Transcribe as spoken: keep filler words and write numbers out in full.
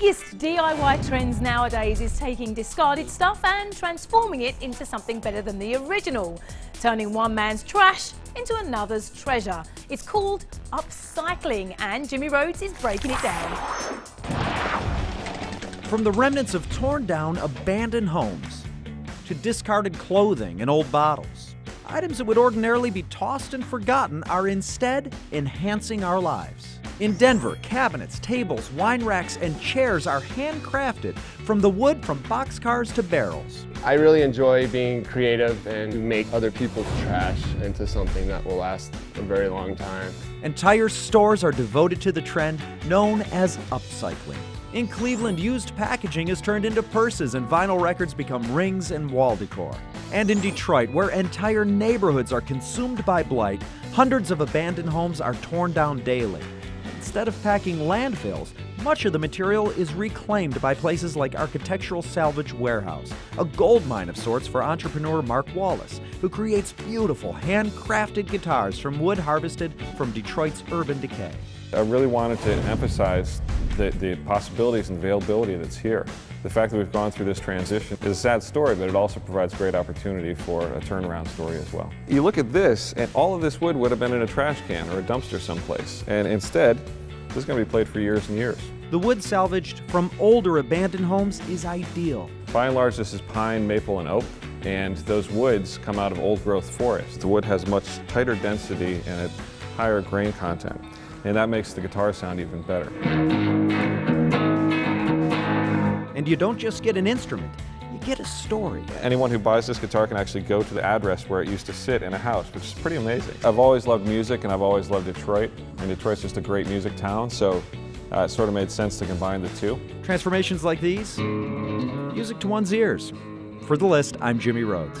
biggest D I Y trends nowadays is taking discarded stuff and transforming it into something better than the original, turning one man's trash into another's treasure. It's called upcycling, and Jimmy Rhodes is breaking it down. From the remnants of torn down, abandoned homes to discarded clothing and old bottles, items that would ordinarily be tossed and forgotten are instead enhancing our lives. In Denver, cabinets, tables, wine racks, and chairs are handcrafted from the wood from boxcars to barrels. I really enjoy being creative and to make other people's trash into something that will last a very long time. Entire stores are devoted to the trend known as upcycling. In Cleveland, used packaging is turned into purses and vinyl records become rings and wall decor. And in Detroit, where entire neighborhoods are consumed by blight, hundreds of abandoned homes are torn down daily. Instead of packing landfills, much of the material is reclaimed by places like Architectural Salvage Warehouse, a gold mine of sorts for entrepreneur Mark Wallace, who creates beautiful handcrafted guitars from wood harvested from Detroit's urban decay. I really wanted to emphasize the, the possibilities and availability that's here. The fact that we've gone through this transition is a sad story, but it also provides great opportunity for a turnaround story as well. You look at this, and all of this wood would have been in a trash can or a dumpster someplace, and instead, this is going to be played for years and years. The wood salvaged from older abandoned homes is ideal. By and large, this is pine, maple, and oak, and those woods come out of old-growth forests. The wood has much tighter density and a higher grain content, and that makes the guitar sound even better. And you don't just get an instrument, you get a story. Anyone who buys this guitar can actually go to the address where it used to sit in a house, which is pretty amazing. I've always loved music, and I've always loved Detroit, and Detroit's just a great music town, so uh, it sort of made sense to combine the two. Transformations like these, music to one's ears. For The List, I'm Jimmy Rhodes.